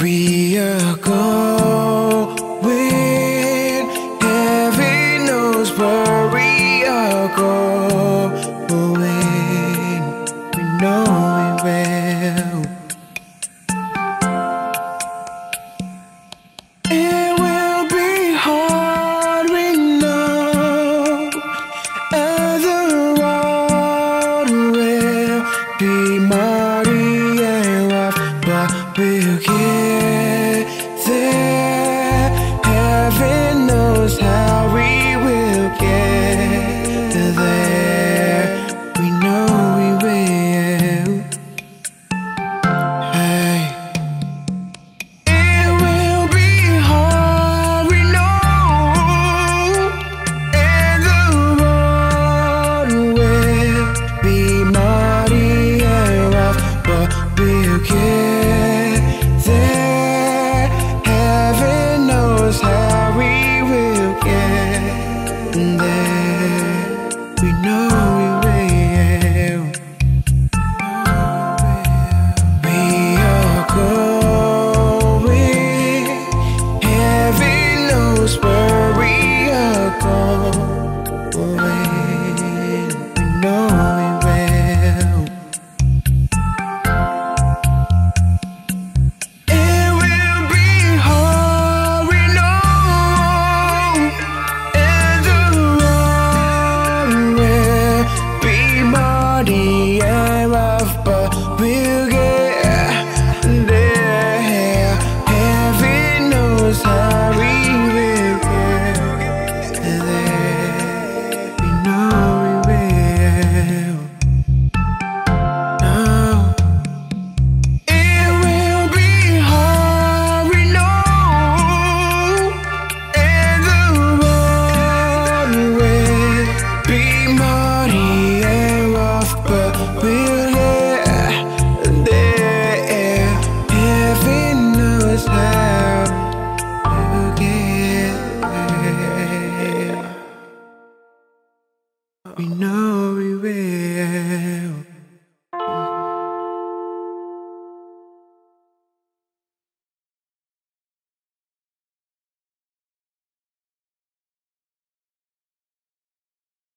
be a going, heaven knows where we are going. We know we will. It will be hard, we know, and the road will be muddy and rough, but we'll get there.